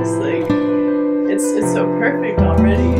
this, like, it's so perfect already.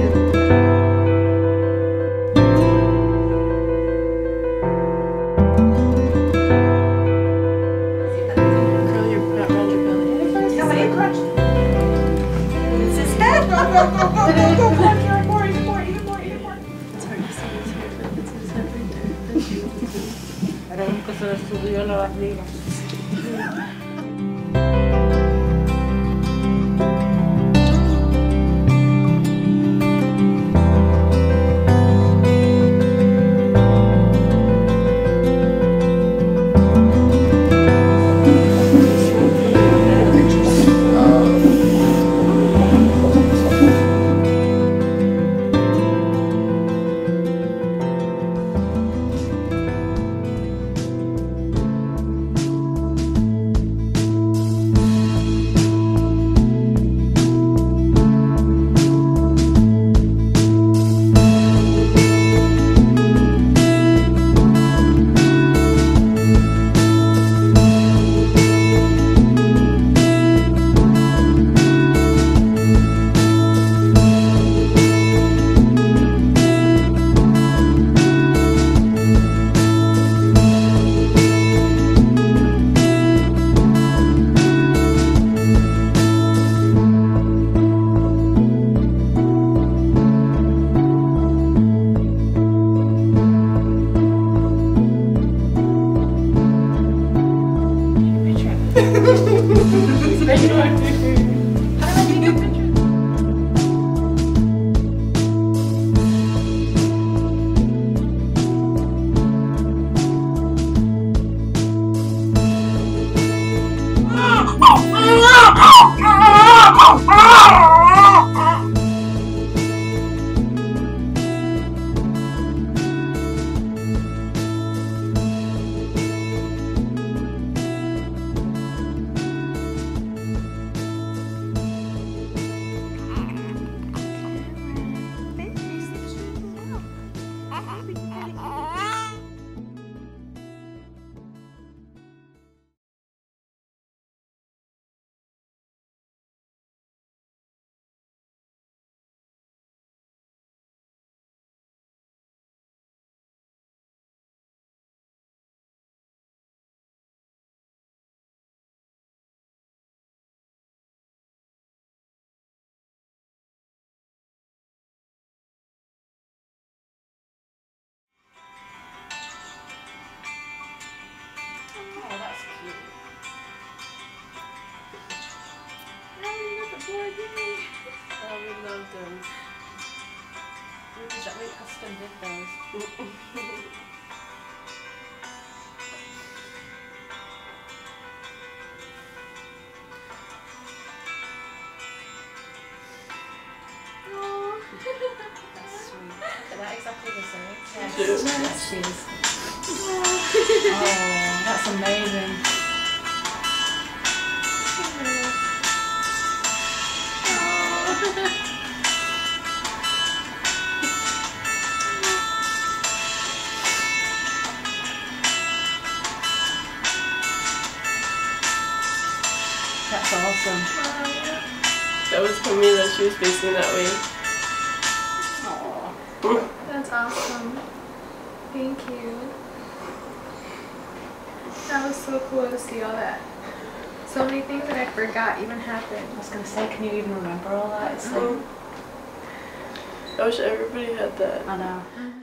Cheers. Oh, that's amazing. Oh. That's awesome. That was for me that she was facing that way. Oh. That's awesome. Thank you. That was so cool to see all that. So many things that I forgot even happened. I was going to say, can you even remember all that? It's like, I wish everybody had that. I know.